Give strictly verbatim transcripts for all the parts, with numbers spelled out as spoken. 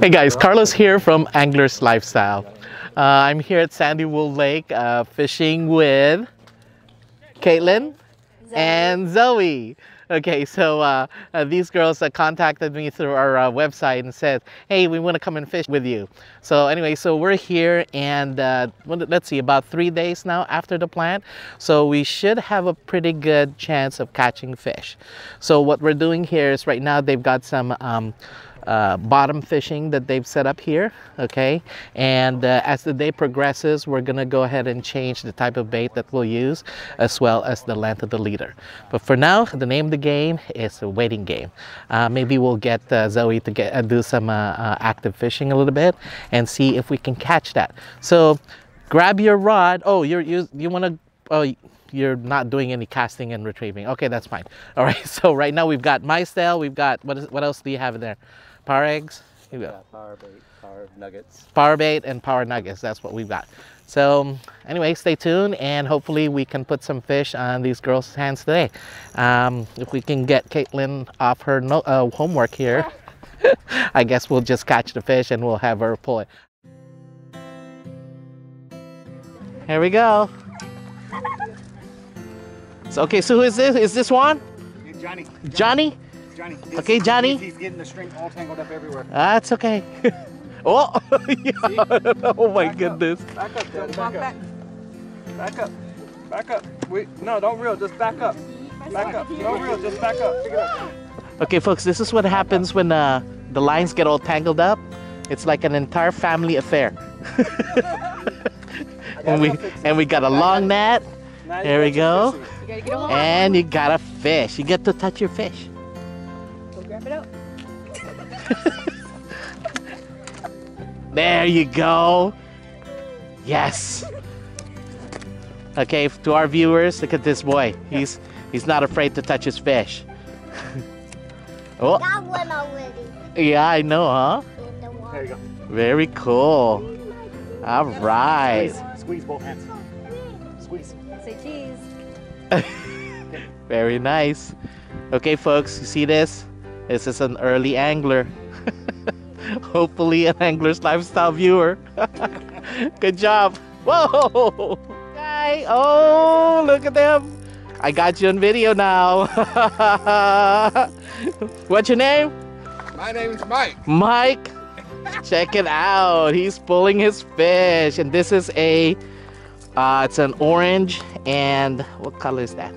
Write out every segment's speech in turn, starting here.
Hey guys, Carlos here from Angler's Lifestyle. Uh, I'm here at Sandy Wool Lake uh, fishing with Caitlin and Zoe. Okay, so uh, uh, these girls uh, contacted me through our uh, website and said, hey, we want to come and fish with you. So anyway, so we're here and uh, let's see, about three days now after the plant. So we should have a pretty good chance of catching fish. So what we're doing here is right now they've got some um, Uh, bottom fishing that they've set up here, okay, and uh, as the day progresses we're gonna go ahead and change the type of bait that we'll use as well as the length of the leader. But for now, the name of the game is a waiting game. Uh, maybe we'll get uh, Zoe to get uh, do some uh, uh, active fishing a little bit and see if we can catch that. So grab your rod. Oh, you're you you want to oh you're not doing any casting and retrieving. Okay, that's fine. All right, so right now we've got my style, we've got what is what else do you have in there? Power eggs? Here we go. Yeah, power bait, power nuggets. Power bait and power nuggets, that's what we've got. So anyway, stay tuned and hopefully we can put some fish on these girls' hands today. Um, if we can get Caitlin off her no, uh, homework here, I guess we'll just catch the fish and we'll have her pull it. Here we go. So, okay, so who is this? Is this Juan? Johnny. Johnny? Johnny? Johnny. He's, okay, Johnny. He's, he's getting the string all tangled up everywhere. That's okay. Oh, yeah. Oh my back goodness. Up. Back up, Johnny. Back up. Back up. Back up. Wait, no, don't reel. Just back up. Back up. Don't reel. Just back up. Pick it up. Okay, folks. This is what happens when uh, the lines get all tangled up. It's like an entire family affair. and we and we got a long net. There we go. You and you got a fish. You get to touch your fish. It out. There you go. Yes. Okay, to our viewers, look at this boy. He's he's not afraid to touch his fish. Oh. That one already. Yeah, I know, huh? In the water. There you go. Very cool. All right. Squeeze, squeeze both hands. Squeeze. Say cheese. Very nice. Okay, folks, you see this? This is an early angler. Hopefully an Angler's Lifestyle viewer. Good job. Whoa! Guy. Oh, look at them. I got you on video now. What's your name? My name's Mike. Mike. Check it out. He's pulling his fish. And this is a, uh, it's an orange. And what color is that?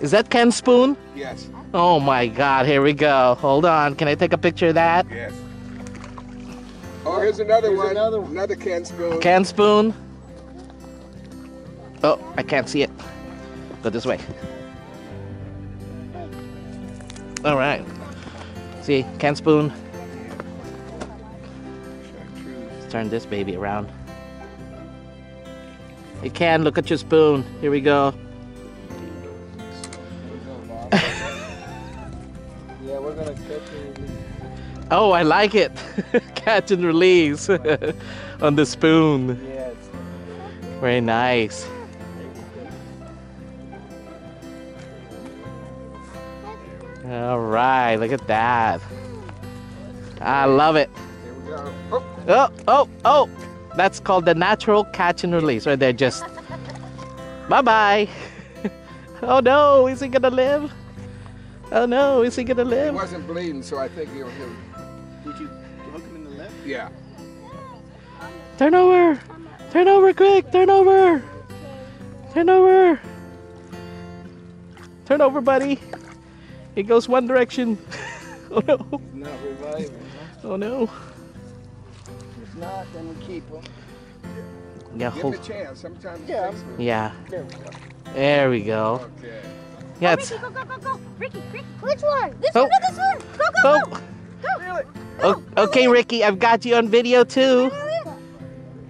Is that Ken's spoon? Yes. Oh my God, here we go. Hold on, can I take a picture of that? Yes. Oh, here's another here's one. Another, another Ken's spoon. Ken's spoon. Oh, I can't see it. Go this way. All right. See, Ken's spoon. Let's turn this baby around. Hey, Ken, look at your spoon. Here we go. Oh, I like it. Catch and release on the spoon. Yes. Very nice. All right, look at that. I love it. Here we go. Oh, oh, oh. That's called the natural catch and release. Right there, just bye-bye. Oh no, is he gonna live? Oh no, is he gonna live? He wasn't bleeding, so I think he was. Would you hook him in the left? Yeah. Turn over! Turn over quick! Turn over! Turn over! Turn over, buddy! It goes one direction. Oh no. He's not reviving, huh? Oh no. If not, then we keep him. Yeah, give hold. Him a chance. Sometimes yeah. It takes him. Yeah. There we go. There we go. Okay. Yeah, it's... Oh, Ricky, go, go, go, go! Ricky, Ricky! Which one? This oh. one or this one? Go, go, oh. go! Go. Oh, okay, Ricky, I've got you on video too.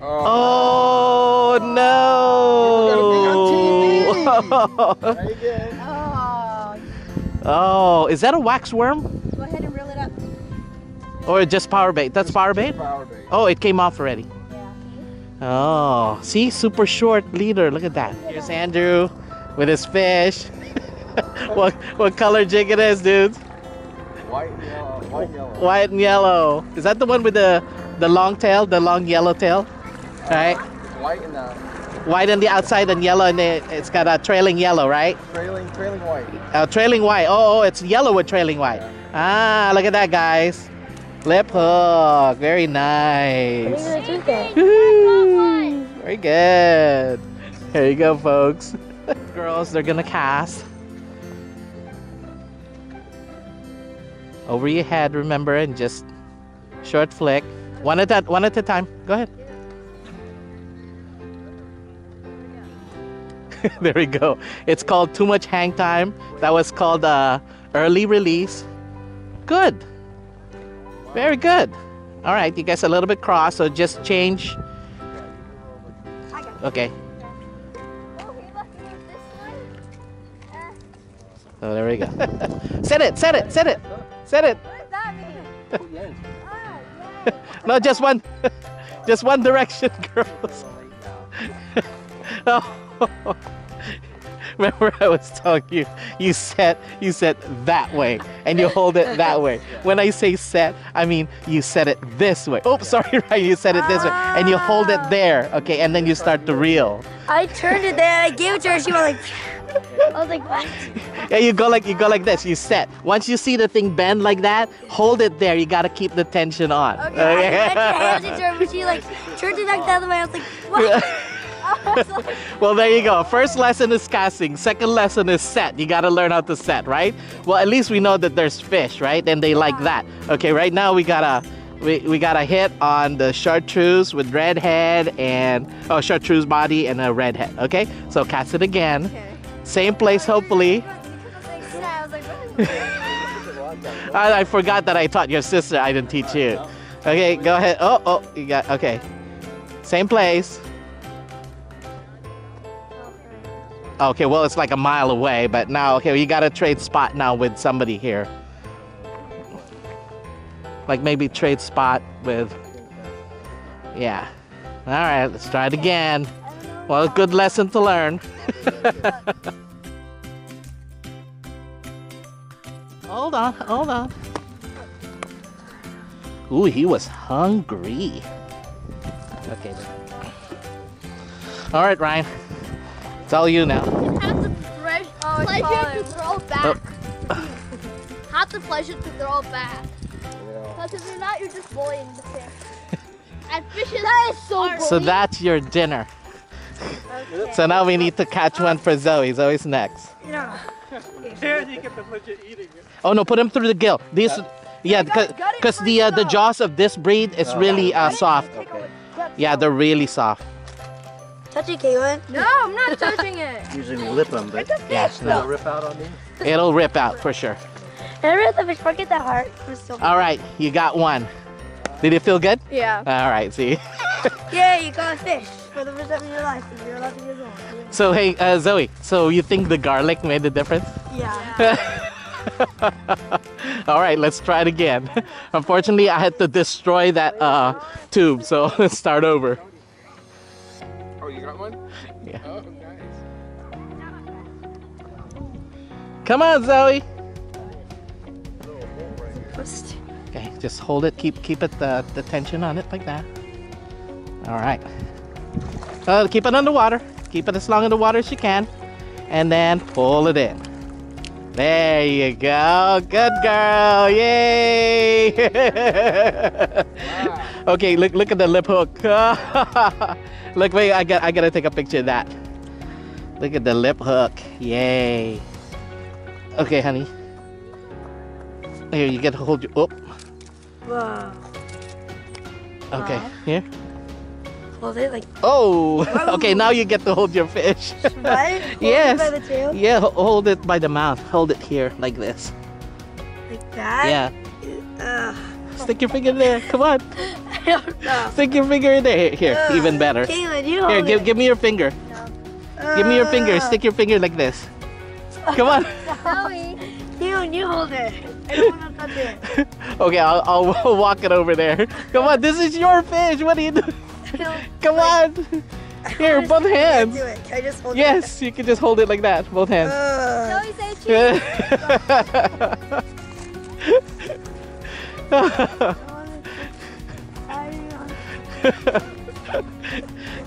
Oh, oh no! We're gonna be on T V. There you go. Oh. Oh, is that a wax worm? Go ahead and reel it up. Or just power bait? That's power bait? Power bait. Oh, it came off already. Yeah. Oh, see, super short leader. Look at that. Here's Andrew with his fish. what what color jig it is, dude? White. White and yellow. White and yellow. Is that the one with the the long tail, the long yellow tail? Uh, right. White and the. White on the outside and yellow, and it, it's got a trailing yellow, right? Trailing, trailing white. Oh, trailing white. Oh, oh, it's yellow with trailing white. Yeah. Ah, look at that, guys. Lip hook. Very nice. Very good. There you go, folks. Girls, they're gonna cast over your head, remember, and just short flick. One at that, one at a time. Go ahead. There we go. It's called too much hang time. That was called uh, early release. Good. Very good. All right, you guys are a little bit cross, so just change. Okay. Oh, there we go. Set it, set it, set it, set it. What does that mean? No, just one, just one direction, girls. Oh. Remember I was telling you, you set, you set that way, and you hold it that way. When I say set, I mean you set it this way. Oops, sorry, right? You set it this way, and you hold it there, okay? And then you start to reel. I turned it there, and I gave it to her, she went like, I was like, what? Yeah, you go like, you go like this, you set. Once you see the thing bend like that, hold it there, you gotta keep the tension on. Okay, okay. I, I handed it to her, but she like, turned it back the other way, I was like, what? Well, there you go. First lesson is casting. Second lesson is set. You got to learn how to set, right? Well, at least we know that there's fish, right? And they like that. Okay, right now we got a we, we got a hit on the chartreuse with red head and oh, chartreuse body and a red head. Okay, so cast it again. Okay. Same place, hopefully. I, I forgot that I taught your sister. I didn't teach you. Okay, go ahead. Oh, oh, you got okay. Same place. Okay, well, it's like a mile away, but now, okay, well, you gotta trade spot now with somebody here. Like maybe trade spot with, yeah. All right, let's try it again. Well, good lesson to learn. Hold on, hold on. Ooh, he was hungry. Okay. All right, Ryan. It's all you now. Have the pleasure to throw back. Oh. Have the pleasure to throw back. Because if you're not, you're just bullying the fish. And fish is that is so bullying. So that's your dinner. Okay. So now we need to catch one for Zoe. Zoe's next. Yeah. Oh no! Put him through the gill. These, yeah, because yeah, the uh, the jaws of this breed is oh. really uh, soft. Okay. Yeah, they're really soft. Touch it, Caitlin. No, I'm not touching it. Usually we lip them, but yeah, no. It'll rip out on me. It'll rip out for sure. It'll rip the fish. Forget that heart. I'm so all right, you got one. Did it feel good? Yeah. All right, see. Yeah, you got a fish for the rest of your life. You're allowed to go. So hey, uh, Zoe. So you think the garlic made the difference? Yeah. All right, let's try it again. Unfortunately, I had to destroy that uh, tube, so let's start over. You got one? Yeah. Oh, nice. Come on, Zoe. Okay, just hold it. Keep keep it the, the tension on it like that. All right. Uh, keep it underwater. Keep it as long in the water as you can, and then pull it in. There you go. Good girl. Yay! Wow. Okay, look look at the lip hook. Look, wait, I got I gotta take a picture of that. Look at the lip hook. Yay. Okay, honey. Here, you gotta hold your up. Whoa. Okay, wow. Here. Hold it like. Oh. Okay, now you get to hold your fish. What? Hold yes. It by the tail? Yeah, hold it by the mouth. Hold it here like this. Like that? Yeah. Uh, Stick your finger in there. Come on. I don't know. Stick your finger in there. Here, uh, even better. Caitlin, you here, give, give me your finger. No. Uh, give me your finger. Stick your finger like this. Come on. Zoe, Caitlin, you hold it. I don't want to touch it. Okay, I'll, I'll walk it over there. Come on, this is your fish. What are you doing? Come like, on. Here, both hands. Can I do it? Can I just hold yes, it? You can just hold it like that. Both hands. Uh, Zoe said she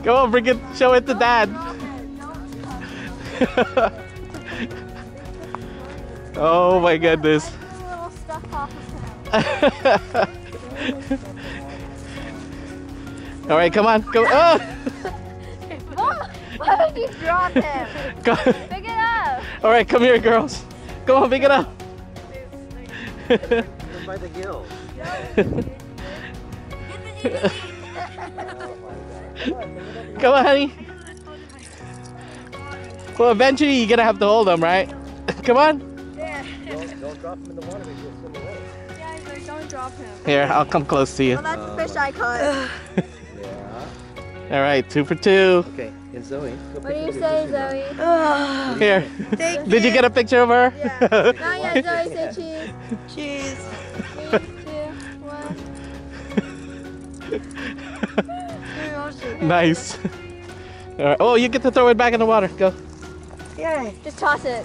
Go on, bring it, show it to Dad. Oh my goodness. All right, come on, go. Oh! Why would you drop him? Pick it up. All right, come here, girls. Go on, pick it up. By the gills. Come on, honey. Well, eventually you're gonna have to hold them, right? Come on. Yeah. Don't, don't drop him in the water. He'll swim away. Yeah, but don't drop him. Here, I'll come close to you. Well, that's the fish I caught. All right, two for two. Okay, and Zoe. What do you say, Zoe? Oh. Here. Thank Did you. you get a picture of her? Yeah. Not yet, Zoe. Say cheese. Cheese. Three, two, one. Nice. All right. Oh, you get to throw it back in the water. Go. Yeah. Just toss it.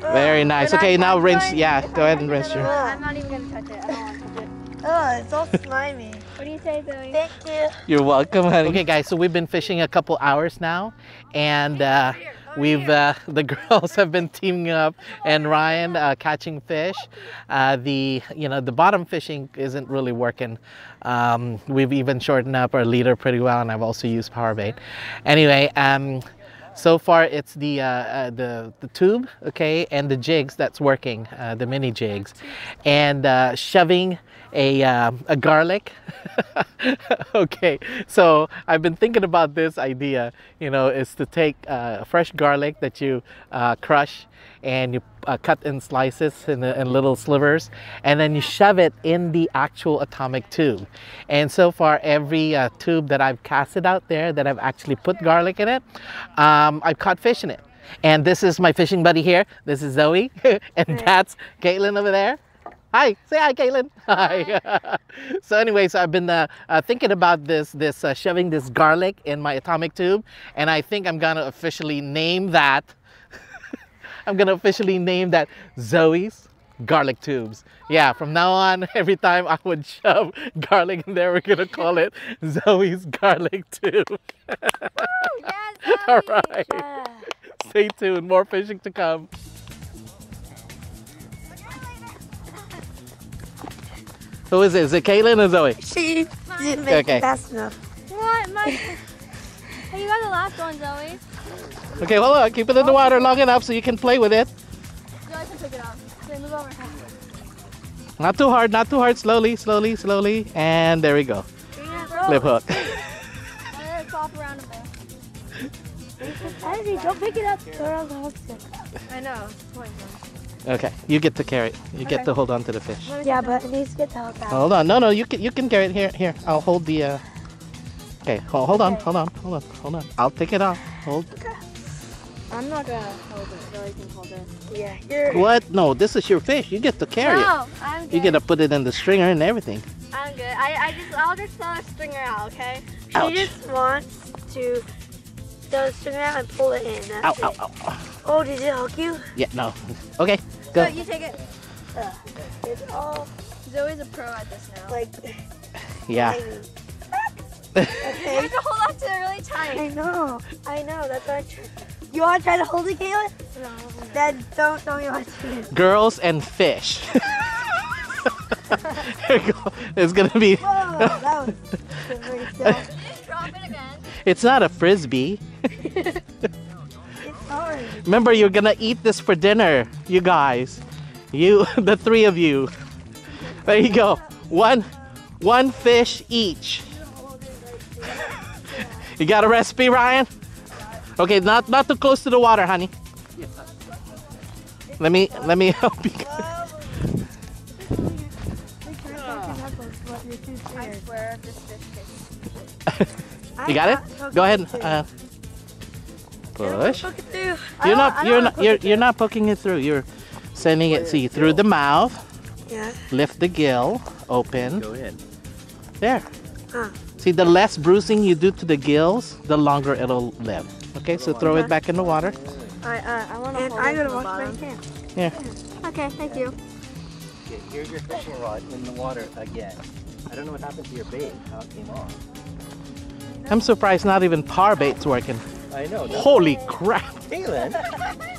Very nice. But okay, I'm now rinse. Going, yeah, go I ahead and rinse your. I'm not even gonna touch it. I don't want to touch it. Oh, it's all slimy. What do you say, Zoe? Thank you. You're welcome, honey. Okay, guys, so we've been fishing a couple hours now, and uh, we've uh, the girls have been teaming up, and Ryan uh, catching fish. Uh, the you know the bottom fishing isn't really working. Um, we've even shortened up our leader pretty well, and I've also used Power Bait. Anyway. Um, So far, it's the, uh, uh, the the tube, okay, and the jigs that's working, uh, the mini jigs, and uh, shoving a, uh, a garlic. Okay, so I've been thinking about this idea, you know, is to take uh, fresh garlic that you uh, crush and you uh, cut in slices and in, in little slivers, and then you shove it in the actual atomic tube. And so far, every uh, tube that I've casted out there that I've actually put garlic in it, um, I've caught fish in it. And this is my fishing buddy here. This is Zoe, and that's Caitlin over there. Hi, say hi, Caitlin. Hi. hi. So anyway, so I've been uh, uh, thinking about this, this uh, shoving this garlic in my atomic tube, and I think I'm gonna officially name that. I'm gonna officially name that Zoe's garlic tubes. Yeah, from now on, every time I would shove garlic in there, we're gonna call it Zoe's garlic tube. Woo, yes, Zoe. All right. Yeah. Stay tuned. More fishing to come. Who is it? Is it Caitlin or Zoe? She didn't make okay. it fast enough. What? My... Hey, you got the last one, Zoe. Okay, hold on. Keep it in the water long enough so you can play with it. Zoe can pick it up. Okay, move over. Not too hard, not too hard. Slowly, slowly, slowly. And there we go. Yeah, lip hook. Let it flop around a bit. Ivy, don't pick it up. Throw it on the hook stick. I know. Okay, you get to carry it. You okay. get to hold on to the fish. Yeah, but it needs to get the hook out. Hold on. No, no, you can you can carry it. Here, here. I'll hold the... Uh... Okay, hold, hold okay. on, hold on, hold on, hold on. I'll take it off. Hold. Okay. I'm not going to hold it. Zoe can hold it. Yeah, you're... What? No, this is your fish. You get to carry no, it. No, I'm good. You get to put it in the stringer and everything. I'm good. I, I just, I'll just throw the stringer out, okay? She Ouch. just wants to throw the stringer out and pull it in. That's ow, it. Ow, ow. Oh, did it hook you? Yeah, no. Okay. Go. So you take it. Uh, it's all. Zoe's a pro at this now. Like. Yeah. Okay. You have to hold on to it really tight. I know. I know. That's what I tried. You want to try to hold it, Caitlin? No. Then don't tell me what to do. Girls and fish. It's gonna be. Whoa, that was pretty silly. Did you just drop it again? It's not a frisbee. Remember, you're gonna eat this for dinner, you guys. You, the three of you. There you go. One, one fish each. You got a recipe, Ryan? Okay, not not too close to the water, honey. Let me let me help you. You got it? Go ahead. Uh, Push. Poke it through. You're not. You're not. You're, you're not poking it through. You're sending it. See through the mouth. Yeah. Lift the gill open. Go in. There. Huh. See, the less bruising you do to the gills, the longer it'll live. Okay. So throw it back in the water. All right. Uh, I want to hold it. And I gotta wash my hands. Yeah. Okay. Thank you. Okay, here's your fishing rod in the water again. I don't know what happened to your bait, how it came off. I'm surprised not even Power Bait's working. I know. Holy it. crap. Caitlin.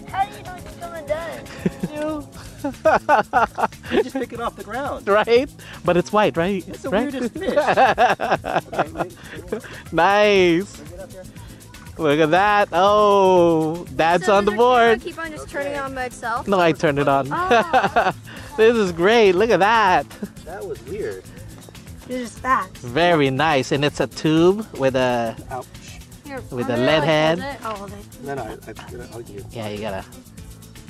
How do you know it's coming down? You just pick it off the ground. Right? But it's white, right? It's the right? weirdest fish. Okay, wait, wait. Nice. Look at that. Oh, dad's so on the board. Keep on just okay. turning it on by itself? No, I turned it on. Oh. This is great. Look at that. That was weird. You're just that. Very nice. And it's a tube with a Ouch. with a lead head. I'll hold it. No, no, I, I, I'll do it. Yeah, you gotta.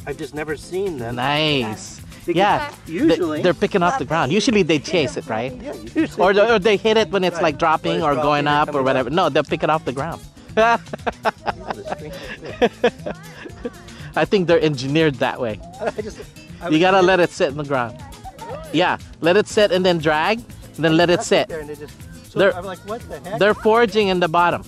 I've just never seen them. Nice. Because yeah, usually they're picking off the ground. Usually they chase it, right? Yeah, usually. Or, or they hit it when it's right. like dropping or, or going up or whatever. Up. No, they'll pick it off the ground. I think they're engineered that way. I just, I you gotta let it sit in the ground. Yeah, let it sit and then drag. And then let it sit. There and they just, so they're, I'm like, what the heck? They're foraging in the bottom.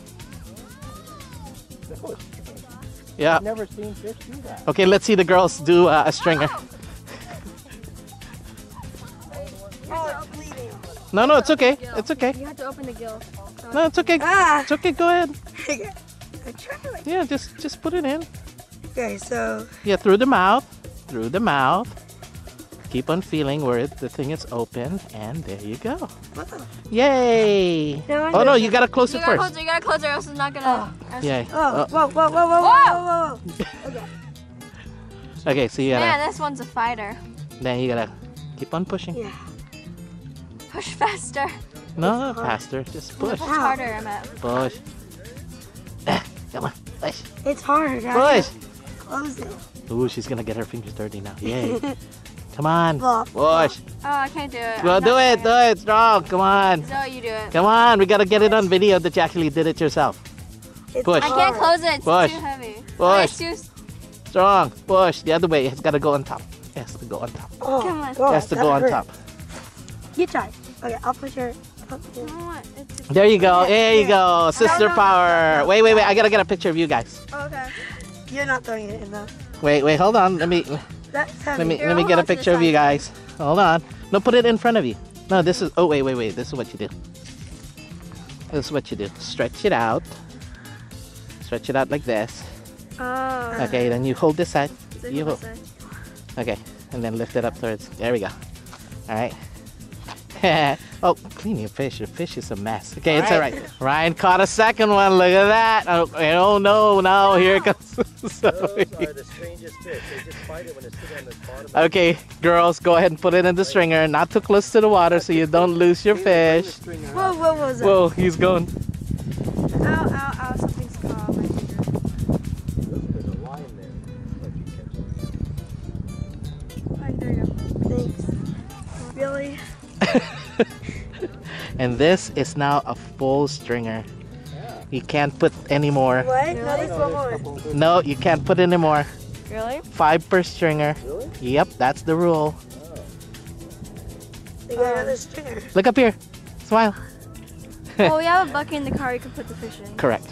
Yeah. I've never seen fish do that. Okay, let's see the girls do uh, a stringer. Oh, it's bleeding. No, no, it's okay. It's okay. You have to open the gill. No, it's okay. Ah. It's okay. Go ahead. I tried like yeah, just just put it in. Okay, so. Yeah, through the mouth. Through the mouth. Keep on feeling where it, the thing is open, and there you go. What the? Yay! No, oh no, you gotta close you it gotta first. Close, you gotta close it, or else it's not gonna. Oh. Yeah. Oh. Oh. Whoa, whoa, whoa, whoa, whoa, whoa, whoa. Okay. Okay, so you gotta. Yeah, this one's a fighter. Then you gotta keep on pushing. Yeah. Push faster. No, it's faster. Hard. Just push. Push harder, I'm at. Push. Come on, push. It's hard. I push. Close it. Ooh, she's gonna get her fingers dirty now. Yay! Come on, push. Oh, I can't do it. Well, do it, do it, strong. Come on. Zoe, you do it. Come on, we gotta get it on video that you actually did it yourself. It's push. I can't close it. It's push. Too heavy. Push. Oh, it's too strong. Push the other way. It's gotta go on top. It has to go on top. Oh, come on. It has to go on hurt. top. You try. Okay, I'll push her. I'll push her. There you go. There you go. Sister power. Wait, wait, wait. I gotta get a picture of you guys. Oh, okay. You're not throwing it in though. Wait, wait. Hold on. Let me. Let me Here, let me get a picture of you guys. Hold on. No, put it in front of you. No, this is. Oh wait, wait, wait. This is what you do. This is what you do. Stretch it out. Stretch it out like this. Oh. Okay, then you hold this side. You hold. Okay, and then lift it up towards. There we go. All right. Oh, clean your fish. Your fish is a mess. Okay, all it's right. all right. Ryan caught a second one. Look at that. Oh, oh no, no, here it comes. Those are the strangest fish. They just fight it when it's sitting on the bottom. Okay, girls, go ahead and put it in the stringer. Not too close to the water so you don't lose your fish. Whoa, whoa, whoa. Whoa, he's going. Ow, ow, ow. Something's caught my finger. There's a line there. There you go. Thanks. Really? And this is now a full stringer. Yeah. You can't put any more. What? Really? No, one more. No, you can't put any more. Really? Five per stringer. Really? Yep, that's the rule. Oh. They got um, another stringer. Look up here. Smile. Well, we have a bucket in the car you can put the fish in. Correct.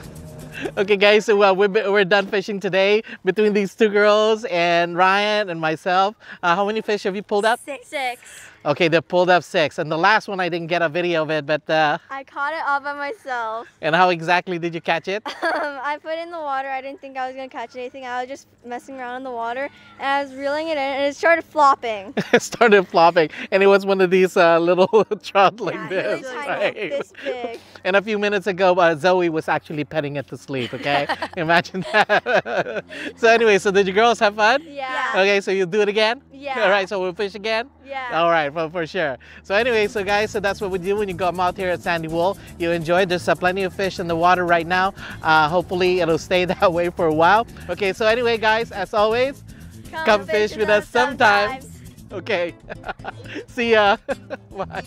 Okay, guys, so well, we're, we're done fishing today between these two girls and Ryan and myself. Uh, how many fish have you pulled up? Six. Six. Okay, they pulled up six. And the last one, I didn't get a video of it, but... Uh, I caught it all by myself. And how exactly did you catch it? um, I put it in the water. I didn't think I was going to catch anything. I was just messing around in the water, and I was reeling it in, and it started flopping. It started flopping. And it was one of these uh, little trout like yeah, this. Really right? This big. And a few minutes ago, uh, Zoe was actually petting it to sleep, okay? Imagine that. So anyway, so did you girls have fun? Yeah. Okay, so you'll do it again? Yeah. All right, so we'll fish again? Yeah. All right. Well, for sure. So anyway, so guys, so that's what we do when you come out here at Sandy Wool. You enjoy. There's uh, plenty of fish in the water right now. Uh, hopefully, it'll stay that way for a while. Okay, so anyway, guys, as always, come, come fish, fish with us sometimes. sometimes. Okay. See ya. Bye.